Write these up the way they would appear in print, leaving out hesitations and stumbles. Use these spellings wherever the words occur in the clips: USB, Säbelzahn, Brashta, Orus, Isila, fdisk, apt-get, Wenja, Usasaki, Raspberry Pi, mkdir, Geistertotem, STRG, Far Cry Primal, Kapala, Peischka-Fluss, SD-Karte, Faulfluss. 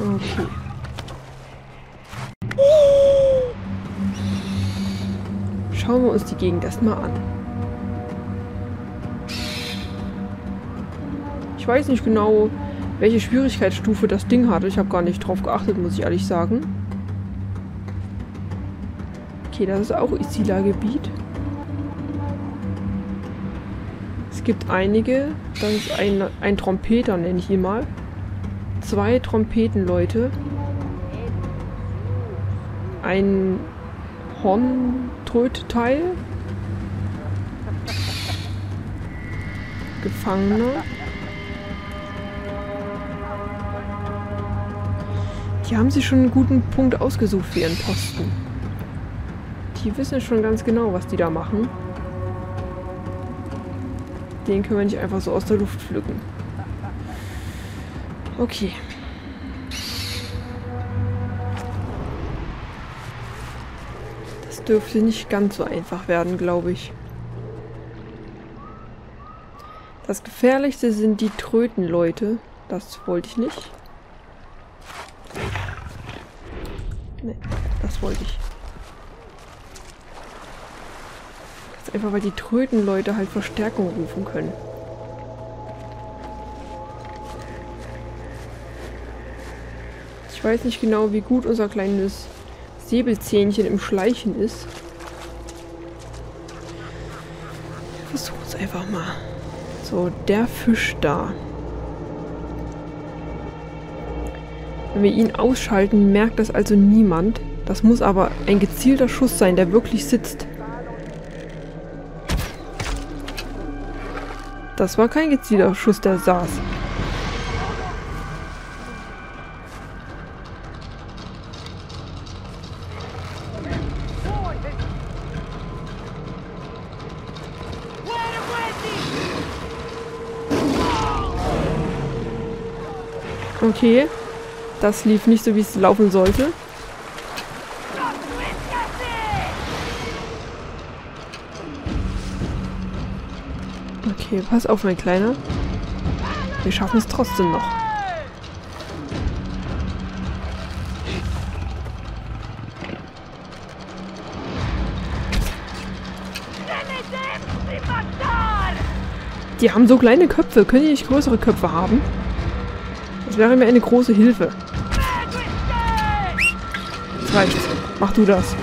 Okay. Schauen wir uns die Gegend erstmal an. Ich weiß nicht genau, welche Schwierigkeitsstufe das Ding hatte. Ich habe gar nicht drauf geachtet, muss ich ehrlich sagen. Okay, das ist auch Isila-Gebiet. Es gibt einige. Das ist ein Trompeter, nenne ich ihn mal. 2 Trompetenleute. Ein Horntröteteil. Gefangene. Die haben sich schon einen guten Punkt ausgesucht für ihren Posten. Die wissen schon ganz genau, was die da machen. Den können wir nicht einfach so aus der Luft pflücken. Okay. Das dürfte nicht ganz so einfach werden, glaube ich. Das Gefährlichste sind die Trötenleute. Das wollte ich nicht. Nee, das wollte ich. Ganz einfach, weil die Trötenleute halt Verstärkung rufen können. Ich weiß nicht genau, wie gut unser kleines Säbelzähnchen im Schleichen ist. Versuch's einfach mal. So, der Fisch da. Wenn wir ihn ausschalten, merkt das also niemand. Das muss aber ein gezielter Schuss sein, der wirklich sitzt. Das war kein gezielter Schuss, der saß. Okay. Das lief nicht so, wie es laufen sollte. Okay, pass auf, mein Kleiner. Wir schaffen es trotzdem noch. Die haben so kleine Köpfe. Können die nicht größere Köpfe haben? Das wäre mir eine große Hilfe. Das reicht. Mach du das.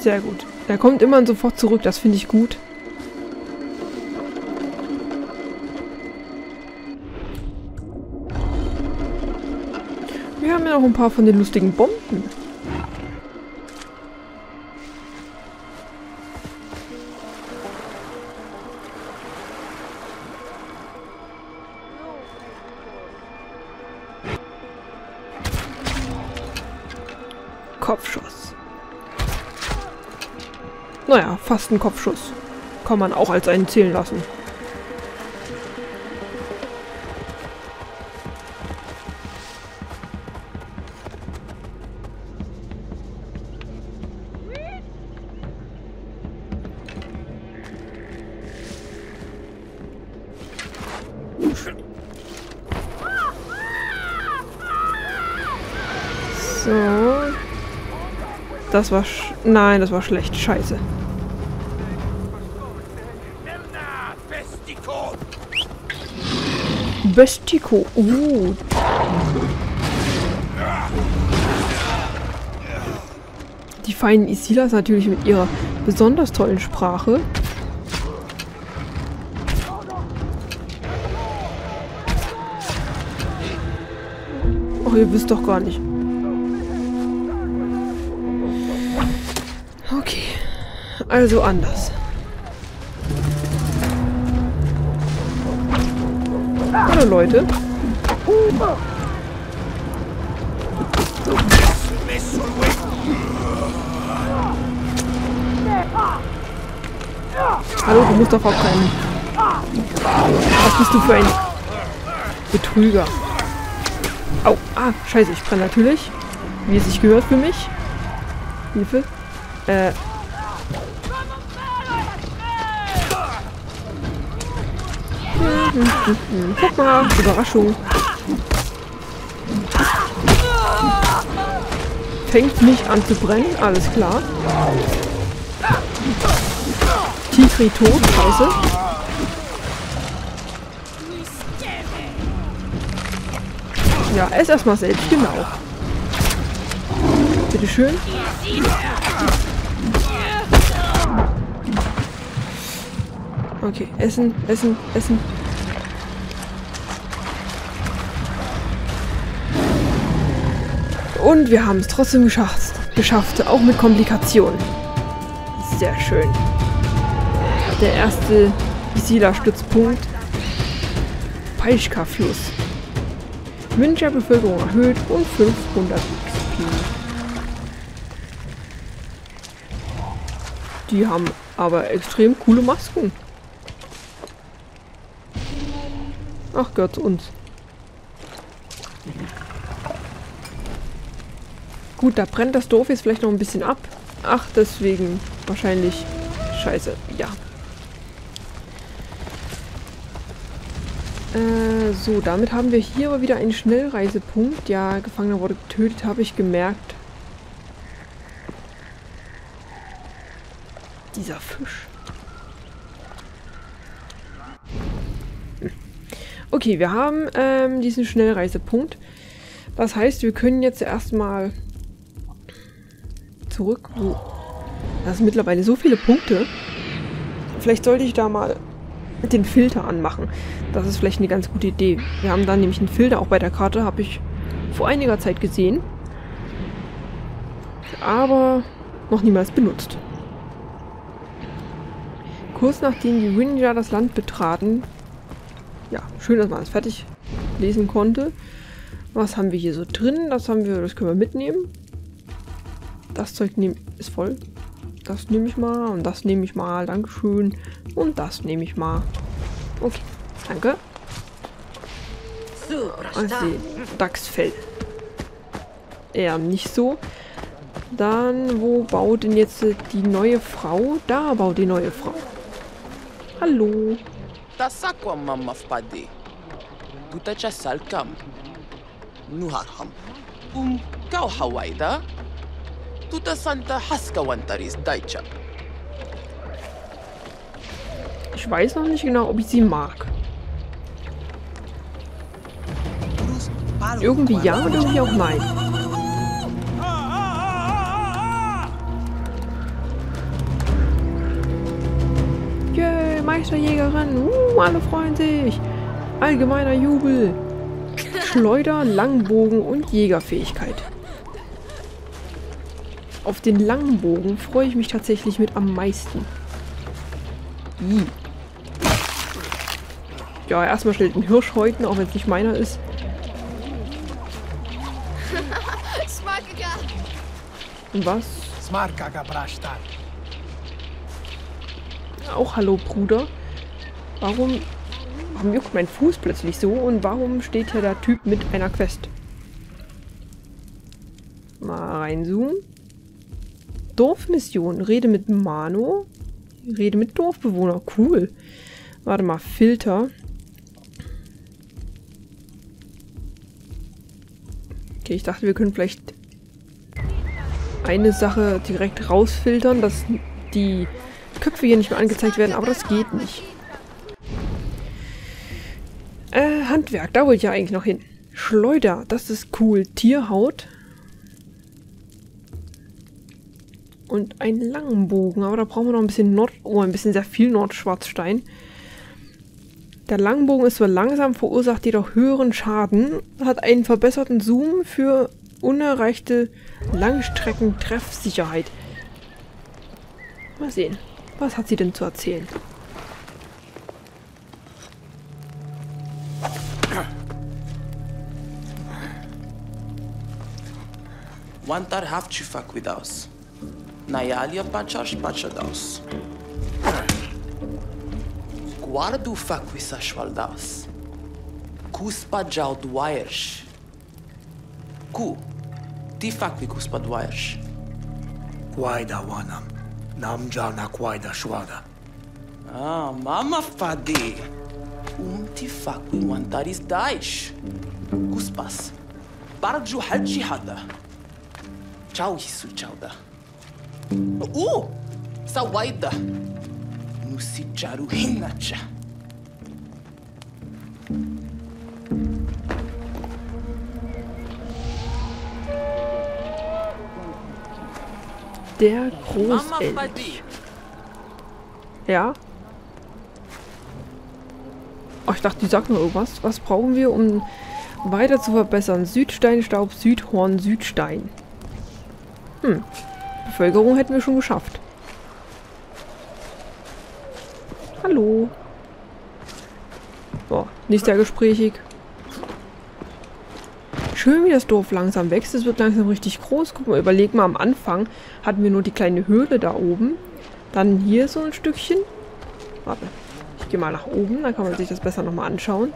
Sehr gut. Er kommt immer sofort zurück, das finde ich gut. Wir haben ja noch ein paar von den lustigen Bomben. Kopfschuss. Naja, fast ein Kopfschuss. Kann man auch als einen zählen lassen. Das war... Nein, das war schlecht. Scheiße. Bestico. Die feinen Isilas natürlich mit ihrer besonders tollen Sprache. Och, ihr wisst doch gar nicht. Also anders. Hallo Leute. Hallo, du musst doch verbrennen. Was bist du für ein Betrüger? Au, ah, scheiße, ich brenne natürlich. Wie es sich gehört für mich. Hilfe. Guck mal, Überraschung. Fängt nicht an zu brennen, alles klar. Tigri tot, scheiße. Ja, ess erstmal selbst, genau. Bitteschön. Okay, essen, essen, essen. Und wir haben es trotzdem geschafft, auch mit Komplikationen. Sehr schön. Der erste Isila-Stützpunkt. Peischka-Fluss. Wenja-Bevölkerung erhöht und 500 XP. Die haben aber extrem coole Masken. Ach Gott, uns. Gut, da brennt das Dorf jetzt vielleicht noch ein bisschen ab. Ach, deswegen wahrscheinlich scheiße. Ja. So, damit haben wir hier aber wieder einen Schnellreisepunkt. Ja, Gefangener wurde getötet, habe ich gemerkt. Dieser Fisch. Okay, wir haben diesen Schnellreisepunkt. Das heißt, wir können jetzt erstmal zurück. Oh. Das sind mittlerweile so viele Punkte. Vielleicht sollte ich da mal den Filter anmachen. Das ist vielleicht eine ganz gute Idee. Wir haben da nämlich einen Filter auch bei der Karte, habe ich vor einiger Zeit gesehen. Aber noch niemals benutzt. Kurz nachdem die Wenja das Land betraten. Ja, schön, dass man das fertig lesen konnte. Was haben wir hier so drin? Das haben wir, das können wir mitnehmen. Das Zeug ist voll. Das nehme ich mal und das nehme ich mal. Dankeschön. Und das nehme ich mal. Okay, danke. Also, Dachsfell. Eher nicht so. Dann, wo baut denn jetzt die neue Frau? Da baut die neue Frau. Hallo. Ich weiß noch nicht genau, ob ich sie mag. Irgendwie ja und irgendwie auch nein. Yay, Meisterjägerin. Alle freuen sich. Allgemeiner Jubel. Schleudern, Langbogen und Jägerfähigkeit. Auf den Langbogen freue ich mich tatsächlich mit am meisten. Ja, erstmal schnell den Hirsch häuten, auch wenn es nicht meiner ist. Und was? Auch hallo, Bruder. Warum juckt mein Fuß plötzlich so und warum steht hier der Typ mit einer Quest? Mal reinzoomen. Dorfmission. Rede mit Mano. Rede mit Dorfbewohner. Cool. Warte mal, Filter. Okay, ich dachte, wir können vielleicht eine Sache direkt rausfiltern, dass die Köpfe hier nicht mehr angezeigt werden, aber das geht nicht. Handwerk, da wollte ich ja eigentlich noch hin. Schleuder, das ist cool. Tierhaut. Und einen langen Bogen, aber da brauchen wir noch ein bisschen sehr viel Nordschwarzstein. Der Langbogen ist so langsam, verursacht jedoch höheren Schaden, hat einen verbesserten Zoom für unerreichte Langstrecken-Treffsicherheit. Mal sehen, was hat sie denn zu erzählen? One third half to fuck with us. Nayalia Pachar Pachadas. Guardo Faquisashwaldas. Cuspa Jauduairs. Ku Tifaqui Cuspa Dwairs. Guaida Wanam. Namjana Guaida Schwada. Ah, Mama Fadi. de facu no Antares 10. Cuspas. Para de jorrar de rada. Tchau isso, tchau da. Sawaida. No Sicharu Hinacha. Der Großelch. Ja. Oh, ich dachte, die sagt nur irgendwas. Was brauchen wir, um weiter zu verbessern? Südsteinstaub, Südhorn, Südstein. Bevölkerung hätten wir schon geschafft. Hallo. Boah, nicht sehr gesprächig. Schön, wie das Dorf langsam wächst. Es wird langsam richtig groß. Guck mal, überleg mal, am Anfang hatten wir nur die kleine Höhle da oben. Dann hier so ein Stückchen. Warte, ich gehe mal nach oben, dann kann man sich das besser nochmal anschauen.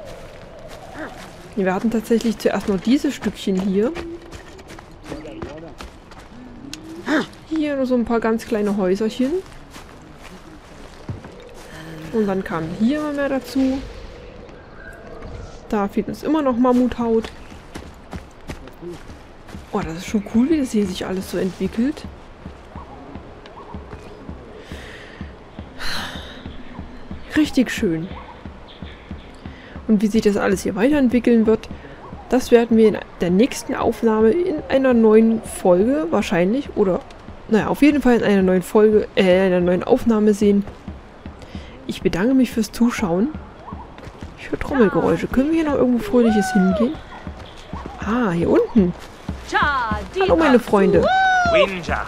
Wir hatten tatsächlich zuerst nur dieses Stückchen hier. Hier nur so ein paar ganz kleine Häuserchen. Und dann kam hier immer mehr dazu. Da fehlt uns immer noch Mammuthaut. Oh, das ist schon cool, wie das hier sich alles so entwickelt. Richtig schön. Und wie sich das alles hier weiterentwickeln wird, das werden wir in der nächsten Aufnahme in einer neuen Folge wahrscheinlich, oder naja, auf jeden Fall in einer neuen Folge, einer neuen Aufnahme sehen. Ich bedanke mich fürs Zuschauen. Ich höre Trommelgeräusche. Können wir hier noch irgendwo Fröhliches hingehen? Ah, hier unten. Hallo, meine Freunde. Wenja.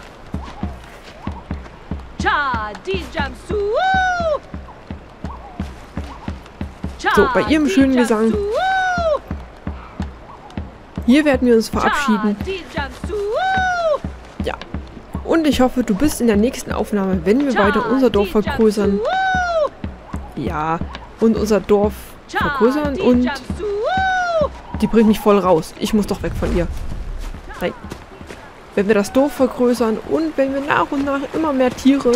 So, bei ihrem schönen Gesang. Hier werden wir uns verabschieden. Ja. Und ich hoffe, du bist in der nächsten Aufnahme, wenn wir weiter unser Dorf vergrößern. Ja, und unser Dorf vergrößern und... Die bringt mich voll raus. Ich muss doch weg von ihr. Nein. Wenn wir das Dorf vergrößern und wenn wir nach und nach immer mehr Tiere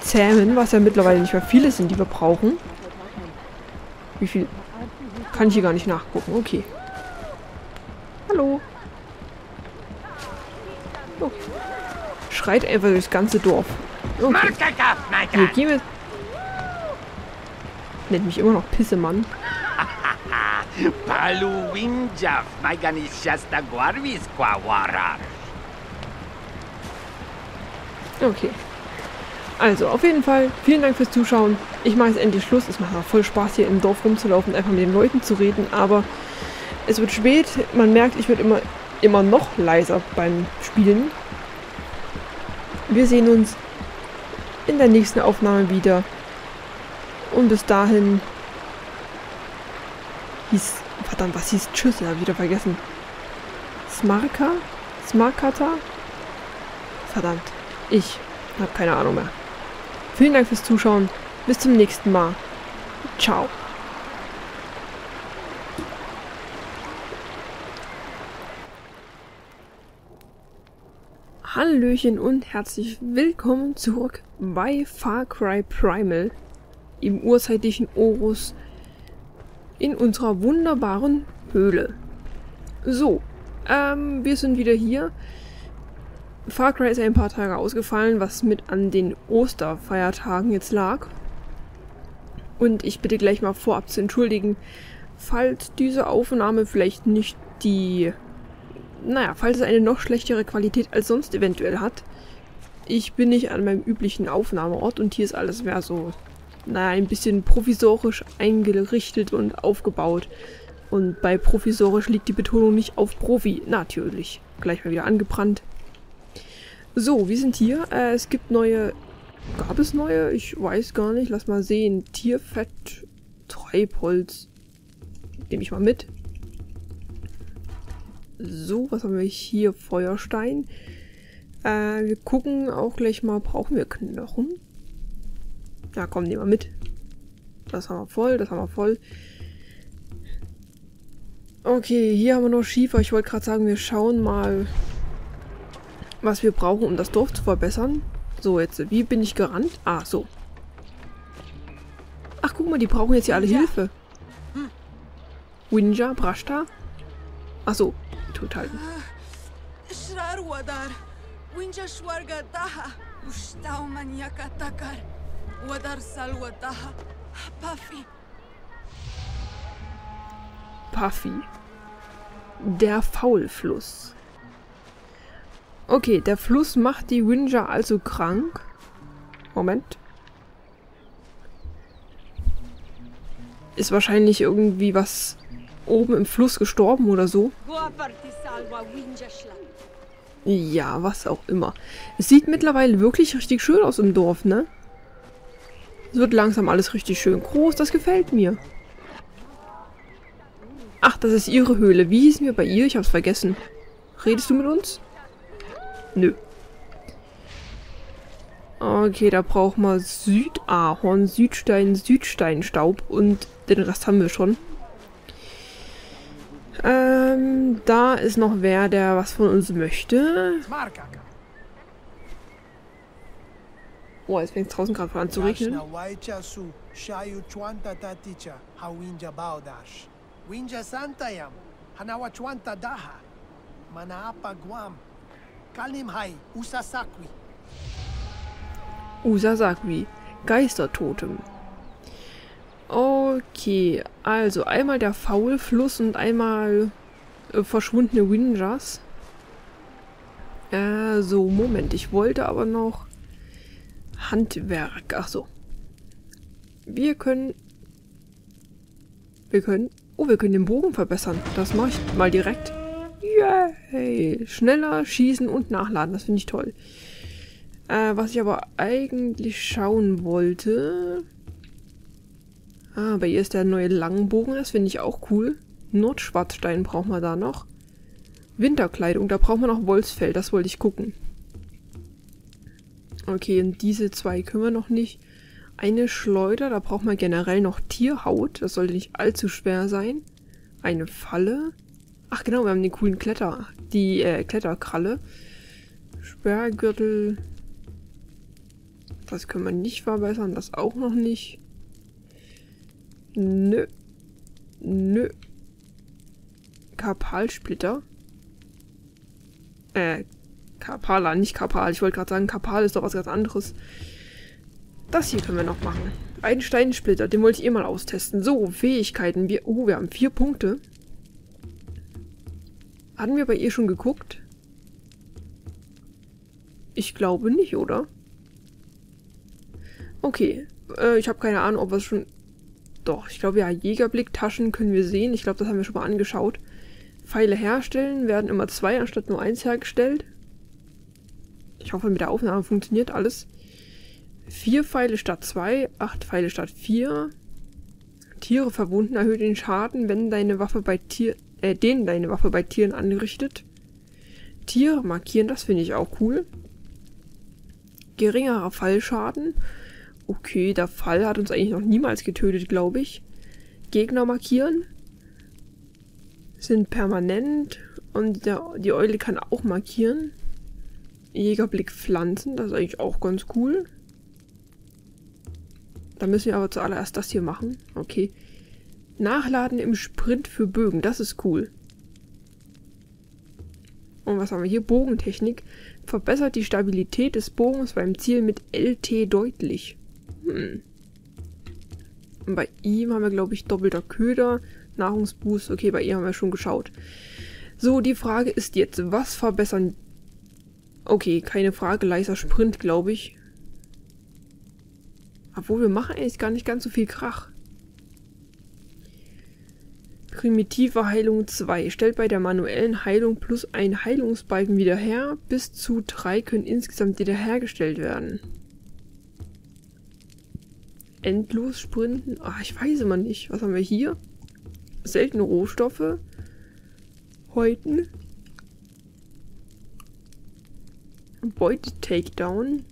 zähmen, was ja mittlerweile nicht mehr viele sind, die wir brauchen. Wie viel? Kann ich hier gar nicht nachgucken. Okay. Hallo. Okay. Schreit einfach durchs ganze Dorf. Okay. Hier, geh mit. Nennt mich immer noch Pissemann. Okay. Also, auf jeden Fall, vielen Dank fürs Zuschauen. Ich mache jetzt endlich Schluss. Es macht auch voll Spaß, hier im Dorf rumzulaufen und einfach mit den Leuten zu reden. Aber es wird spät. Man merkt, ich werde immer noch leiser beim Spielen. Wir sehen uns in der nächsten Aufnahme wieder. Und bis dahin... Hieß... Verdammt, was hieß Tschüss? Ich habe wieder vergessen. Smarka? Smarkata? Verdammt. Ich habe keine Ahnung mehr. Vielen Dank fürs Zuschauen. Bis zum nächsten Mal. Ciao. Hallöchen und herzlich willkommen zurück bei Far Cry Primal im urzeitlichen Orus in unserer wunderbaren Höhle. So, wir sind wieder hier. Far Cry ist ein paar Tage ausgefallen, was mit an den Osterfeiertagen jetzt lag. Und ich bitte gleich mal vorab zu entschuldigen, falls diese Aufnahme vielleicht nicht die... Naja, falls es eine noch schlechtere Qualität als sonst eventuell hat. Ich bin nicht an meinem üblichen Aufnahmeort und hier ist alles mehr so... Naja, ein bisschen provisorisch eingerichtet und aufgebaut. Und bei provisorisch liegt die Betonung nicht auf Profi. Natürlich. Gleich mal wieder angebrannt. So, wir sind hier. Es gibt neue... Gab es neue? Ich weiß gar nicht. Lass mal sehen. Tierfett, Treibholz. Nehme ich mal mit. So, was haben wir hier? Feuerstein. Wir gucken auch gleich mal. Brauchen wir Knochen? Ja, komm, nehmen wir mit. Das haben wir voll, das haben wir voll. Okay, hier haben wir noch Schiefer. Ich wollte gerade sagen, wir schauen mal... was wir brauchen, um das Dorf zu verbessern. So, jetzt, wie bin ich gerannt? Ah, so. Ach, guck mal, die brauchen jetzt hier alle Hilfe. Wenja, Brashta? Achso, die Toten. Puffy. Der Faulfluss. Okay, der Fluss macht die Wenja also krank. Moment. Ist wahrscheinlich irgendwie was oben im Fluss gestorben oder so. Ja, was auch immer. Es sieht mittlerweile wirklich richtig schön aus im Dorf, ne? Es wird langsam alles richtig schön groß, das gefällt mir. Ach, das ist ihre Höhle. Wie hießen wir bei ihr? Ich hab's vergessen. Redest du mit uns? Nö. Okay, da brauchen wir Südahorn, Südstein, Südsteinstaub und den Rest haben wir schon. Da ist noch wer, der was von uns möchte. Oh, jetzt fängt es draußen gerade an zu regnen. Usasaki. Geistertotem. Okay, also einmal der Faulfluss und einmal verschwundene Wenjas. So, Moment, ich wollte aber noch Handwerk. Ach so. Wir können... Oh, wir können den Bogen verbessern. Das mache ich mal direkt. Yay! Schneller schießen und nachladen. Das finde ich toll. Was ich aber eigentlich schauen wollte... Ah, bei ihr ist der neue Langbogen. Das finde ich auch cool. Nordschwarzstein brauchen wir da noch. Winterkleidung, da brauchen wir noch Wolfsfell. Das wollte ich gucken. Okay, und diese zwei können wir noch nicht. Eine Schleuder, da braucht man generell noch Tierhaut. Das sollte nicht allzu schwer sein. Eine Falle. Ach genau, wir haben den coolen Kletter. Die Kletterkralle. Sperrgürtel. Das können wir nicht verbessern. Das auch noch nicht. Nö. Nö. Kapalsplitter. Kapala, nicht Kapal. Ich wollte gerade sagen, Kapal ist doch was ganz anderes. Das hier können wir noch machen. Ein Steinsplitter, den wollte ich eh mal austesten. So, Fähigkeiten. Wir haben 4 Punkte. Hatten wir bei ihr schon geguckt? Ich glaube nicht, oder? Okay. Ich habe keine Ahnung, ob wir es schon... Doch, ich glaube ja, Jägerblick, Taschen können wir sehen. Ich glaube, das haben wir schon mal angeschaut. Pfeile herstellen, werden immer 2 anstatt nur 1 hergestellt. Ich hoffe, mit der Aufnahme funktioniert alles. 4 Pfeile statt 2, 8 Pfeile statt 4. Tiere verwunden, erhöht den Schaden, wenn deine Waffe bei den deine Waffe bei Tieren anrichtet. Tiere markieren, das finde ich auch cool. Geringerer Fallschaden. Okay, der Fall hat uns eigentlich noch niemals getötet, glaube ich. Gegner markieren. Sind permanent. Und die Eule kann auch markieren. Jägerblick Pflanzen, das ist eigentlich auch ganz cool. Da müssen wir aber zuallererst das hier machen. Okay. Nachladen im Sprint für Bögen, das ist cool. Und was haben wir hier? Bogentechnik. Verbessert die Stabilität des Bogens beim Ziel mit LT deutlich. Und bei ihm haben wir, glaube ich, doppelter Köder, Nahrungsboost. Okay, bei ihr haben wir schon geschaut. So, die Frage ist jetzt, was verbessern... Okay, keine Frage, leiser Sprint, glaube ich. Obwohl, wir machen eigentlich gar nicht ganz so viel Krach. Primitive Heilung 2. Stellt bei der manuellen Heilung plus ein Heilungsbalken wieder her. Bis zu 3 können insgesamt wiederhergestellt werden. Endlos sprinten. Ach, ich weiß immer nicht. Was haben wir hier? Seltene Rohstoffe. Häuten. Beute-Takedown.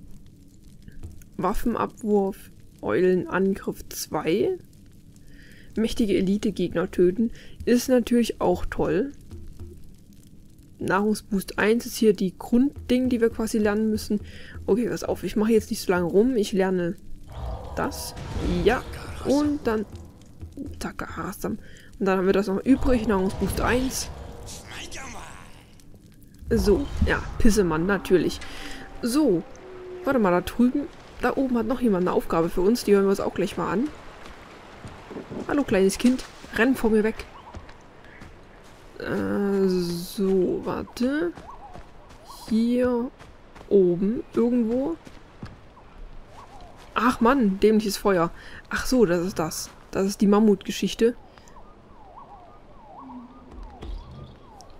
Waffenabwurf. Eulenangriff 2. Mächtige Elite-Gegner töten. Ist natürlich auch toll. Nahrungsboost 1 ist hier die Grundding, die wir quasi lernen müssen. Okay, pass auf. Ich mache jetzt nicht so lange rum. Ich lerne... Das. Ja. Und dann... Und dann haben wir das noch übrig, Nahrungsboost 1. So, ja, Pissemann, natürlich. So, warte mal, da drüben, da oben hat noch jemand eine Aufgabe für uns, die hören wir uns auch gleich mal an. Hallo, kleines Kind, renn vor mir weg. So, warte. Hier oben irgendwo. Ach Mann, dämliches Feuer. Ach so, das ist das. Das ist die Mammutgeschichte.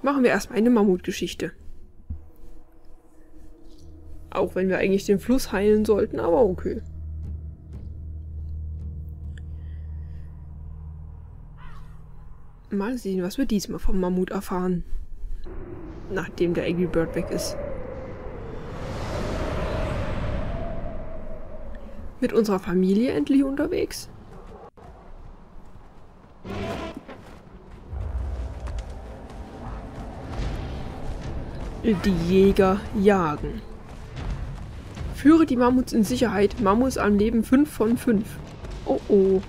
Machen wir erstmal eine Mammutgeschichte. Auch wenn wir eigentlich den Fluss heilen sollten, aber okay. Mal sehen, was wir diesmal vom Mammut erfahren. Nachdem der Angry Bird weg ist. Mit unserer Familie endlich unterwegs. Die Jäger jagen. Führe die Mammuts in Sicherheit. Mammuts am Leben 5 von 5. Oh oh.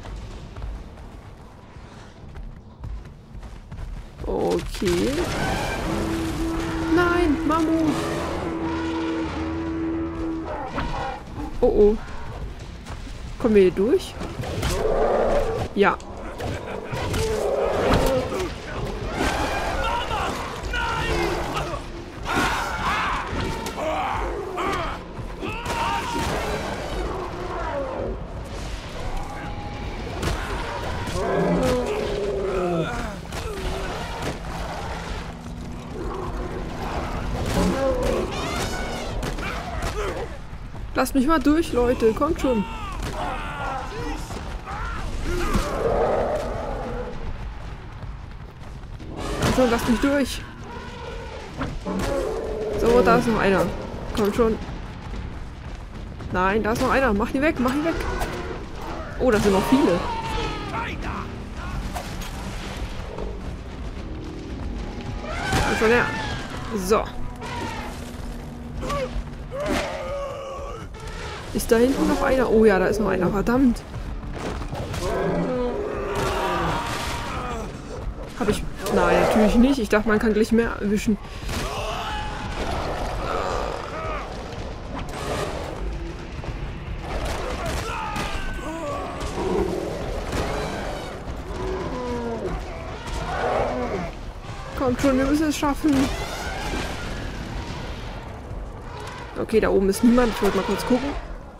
Okay. Nein, Mammut! Oh oh. Kommen wir hier durch? Ja. Lasst mich mal durch, Leute. Kommt schon. Also, lasst mich durch. So, da ist noch einer. Kommt schon. Nein, da ist noch einer. Mach die weg, mach die weg. Oh, da sind noch viele. Komm schon her. So. Ist da hinten noch einer? Oh ja, da ist noch einer. Verdammt. Hab ich... Nein, natürlich nicht. Ich dachte, man kann gleich mehr erwischen. Kommt schon, wir müssen es schaffen. Okay, da oben ist niemand. Ich wollte mal kurz gucken.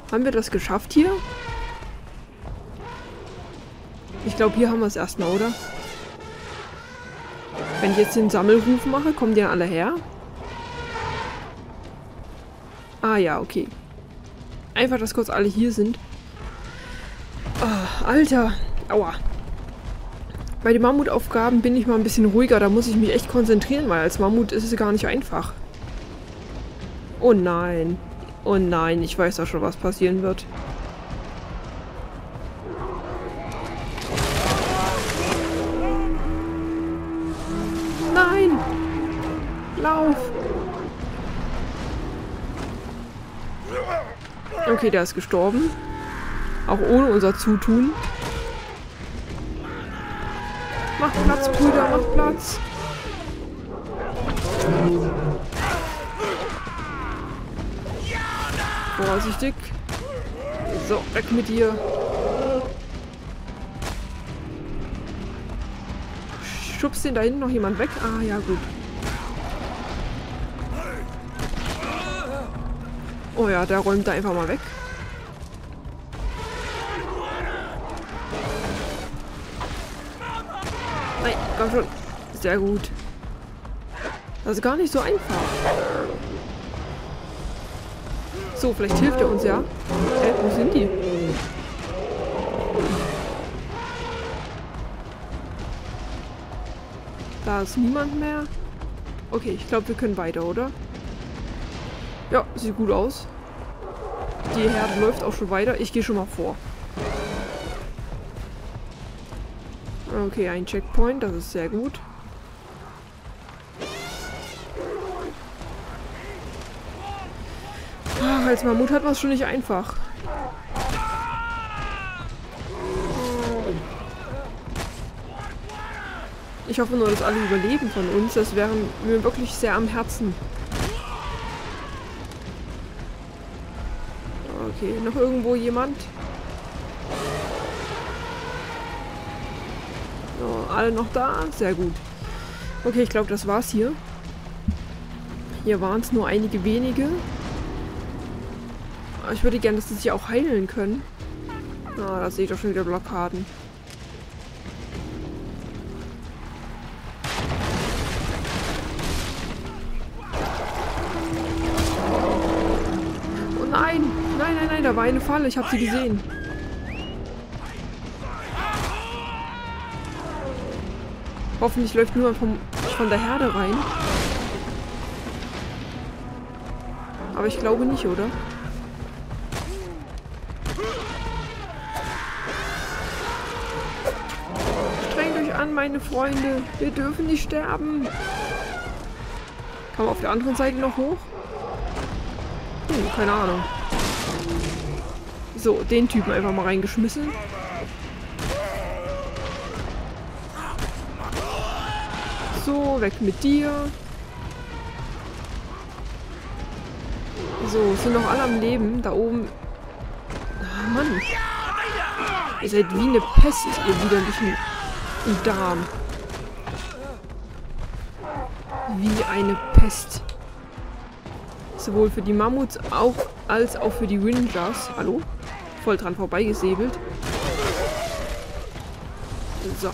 Haben wir das geschafft hier? Ich glaube, hier haben wir es erstmal, oder? Wenn ich jetzt den Sammelruf mache, kommen die dann alle her? Ah ja, okay. Einfach, dass kurz alle hier sind. Oh, Alter! Aua! Bei den Mammutaufgaben bin ich mal ein bisschen ruhiger. Da muss ich mich echt konzentrieren, weil als Mammut ist es gar nicht einfach. Oh nein! Oh nein, ich weiß doch schon, was passieren wird. Nein! Lauf! Okay, der ist gestorben. Auch ohne unser Zutun. Macht Platz, Brüder, macht Platz! Vorsichtig. So, weg mit dir. Schubst den da hinten noch jemand weg? Ah, ja, gut. Oh ja, der räumt da einfach mal weg. Nein, komm schon. Sehr gut. Das ist gar nicht so einfach. So, vielleicht hilft er uns ja. Hä, wo sind die? Da ist niemand mehr. Okay, ich glaube, wir können weiter, oder? Ja, sieht gut aus. Die Herde läuft auch schon weiter. Ich gehe schon mal vor. Okay, ein Checkpoint, das ist sehr gut. Als Mammut hat man es schon nicht einfach. Ich hoffe nur, dass alle überleben von uns. Das wäre mir wirklich sehr am Herzen. Okay, noch irgendwo jemand? Oh, alle noch da? Sehr gut. Okay, ich glaube, das war's hier. Hier waren es nur einige wenige. Ich würde gerne, dass die sich auch heilen können. Ah, da sehe ich doch schon wieder Blockaden. Oh nein! Nein, nein, nein, da war eine Falle. Ich habe sie gesehen. Hoffentlich läuft niemand von der Herde rein. Aber ich glaube nicht, oder? Strengt euch an, meine Freunde. Wir dürfen nicht sterben. Kann man auf der anderen Seite noch hoch? Hm, keine Ahnung. So, den Typen einfach mal reingeschmissen. So, weg mit dir. So, sind noch alle am Leben. Da oben. Ah, Mann. Ihr seid wie eine Pest, ihr widerlichen Darm. Wie eine Pest. Sowohl für die Mammuts als auch für die Wenjas. Hallo? Voll dran vorbeigesäbelt. So.